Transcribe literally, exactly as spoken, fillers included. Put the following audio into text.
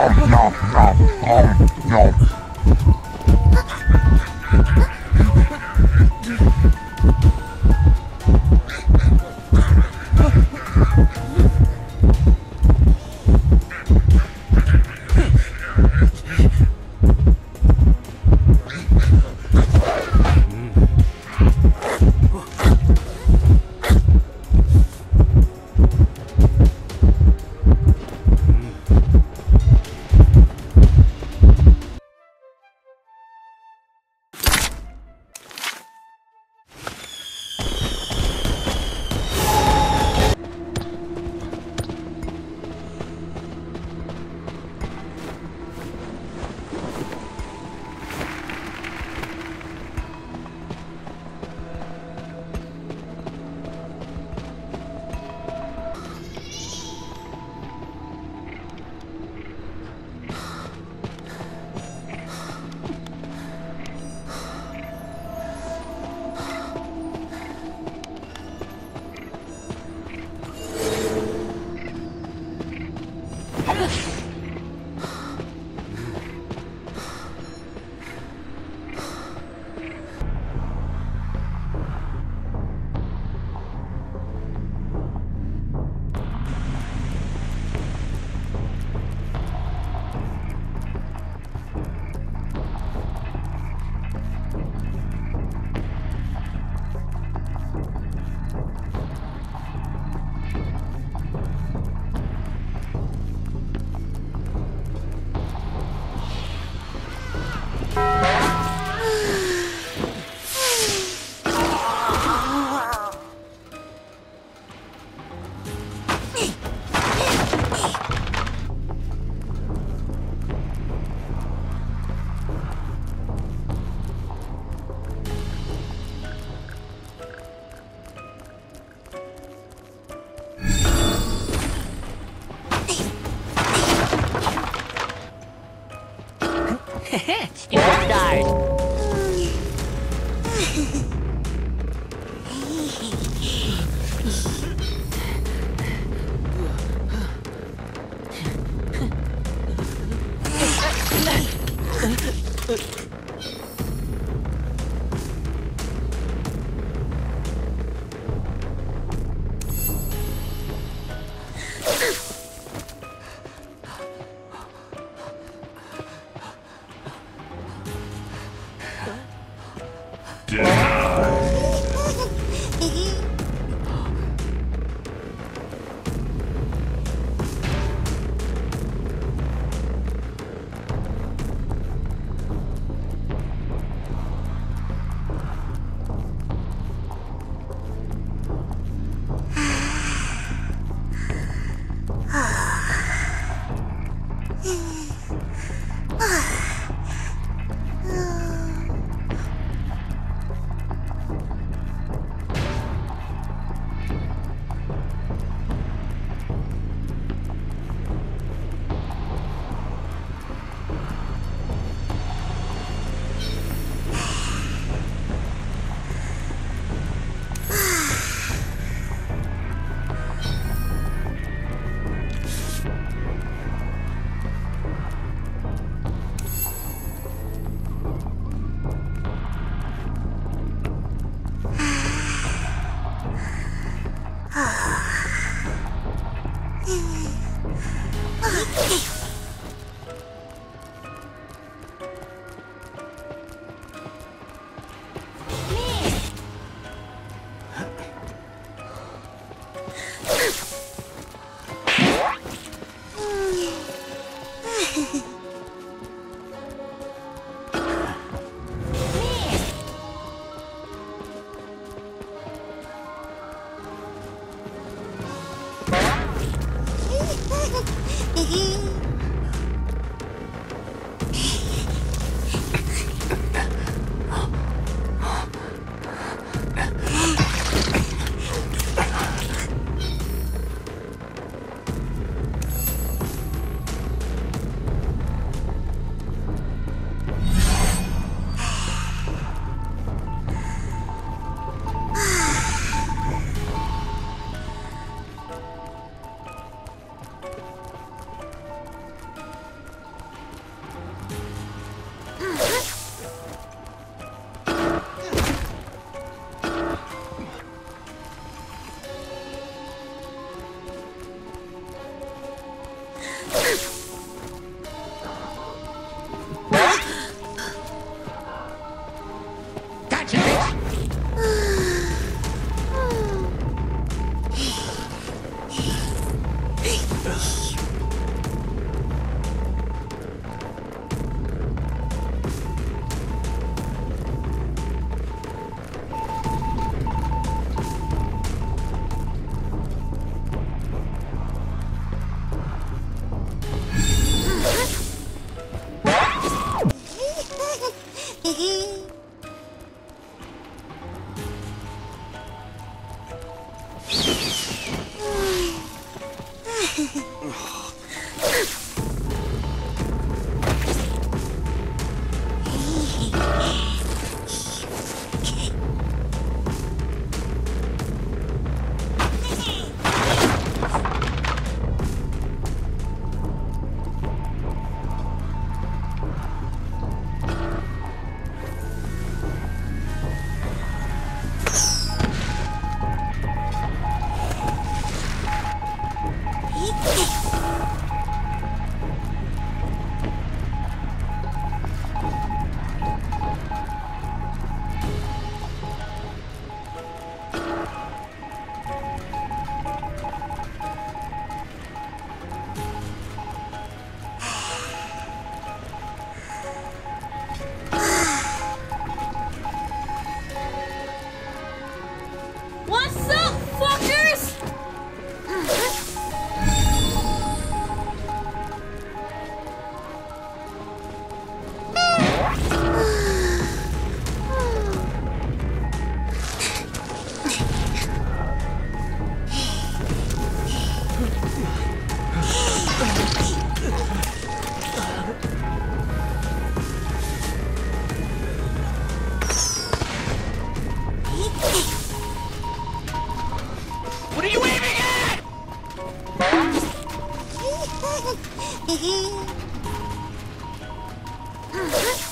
You just died. Hehe.